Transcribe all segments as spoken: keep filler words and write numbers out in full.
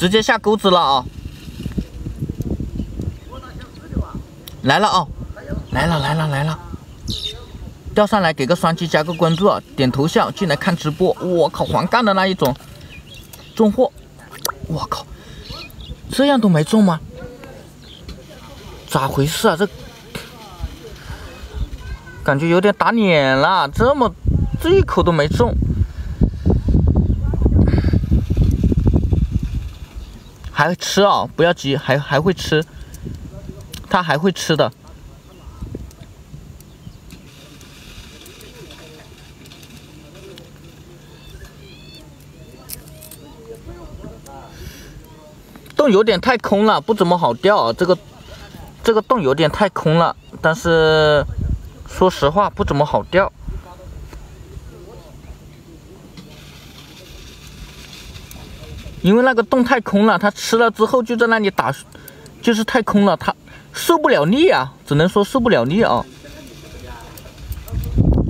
直接下钩子了啊！来了啊！来了来了来了！钓上来给个双击加个关注啊，点头像进来看直播。我靠，黄杠的那一种中货！我靠，这样都没中吗？咋回事啊？这感觉有点打脸了，这么这一口都没中。 还吃啊、哦！不要急，还还会吃，他还会吃的。洞有点太空了，不怎么好钓、啊。这个这个洞有点太空了，但是说实话不怎么好钓。 因为那个洞太空了，它吃了之后就在那里打，就是太空了，它受不了力啊，只能说受不了力啊。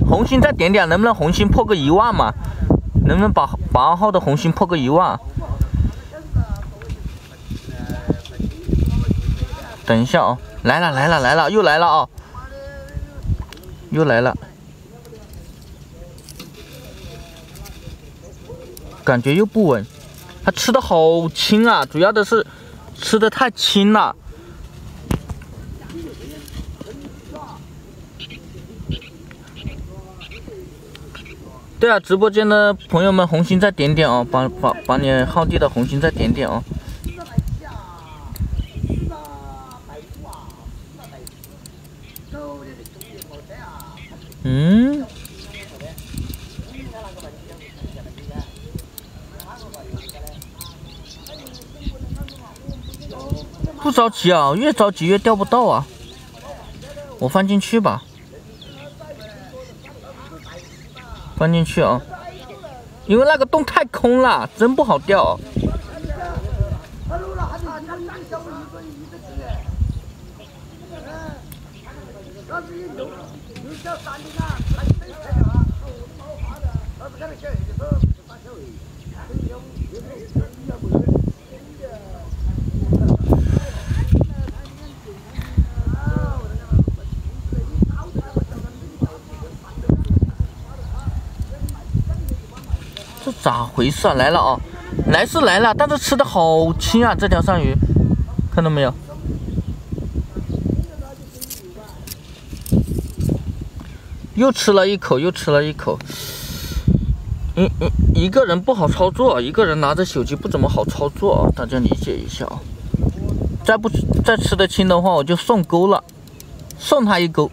红心再点点，能不能红心破个一万嘛？能不能把把二号的红心破个一万？等一下啊、哦，来了来了来了，又来了啊、哦，又来了，感觉又不稳。 它吃的好轻啊，主要的是吃的太轻了。对啊，直播间的朋友们，红心再点点哦，把把把你号弟的红心再点点哦。嗯。 不着急啊，越着急越钓不到啊！我放进去吧，放进去啊！因为那个洞太空了，真不好钓、啊。咋回事啊？来了啊、哦，来是来了，但是吃的好轻啊！这条鳝鱼，看到没有？又吃了一口，又吃了一口。嗯嗯，一个人不好操作，一个人拿着手机不怎么好操作啊，大家理解一下啊。再不再吃得轻的话，我就送钩了，送他一钩。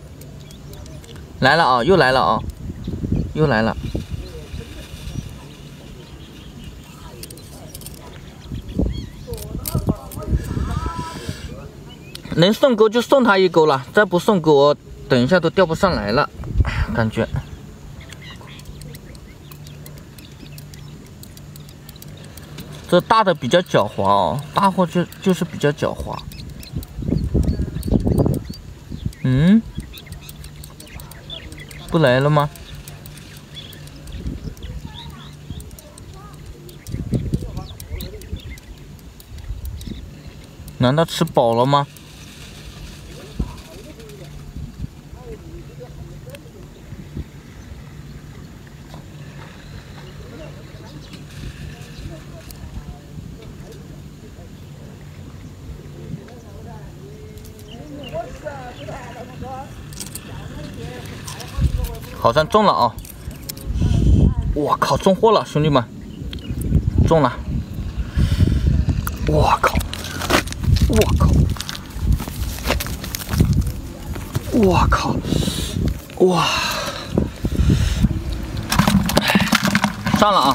来了啊、哦，又来了啊、哦，又来了。 能送钩就送他一钩了，再不送钩，我等一下都钓不上来了，感觉。这大的比较狡猾哦，大货就就是比较狡猾。嗯，不来了吗？难道吃饱了吗？ 好像中了啊！我靠，中货了，兄弟们，中了！我靠，我靠，我靠，哇！上了啊！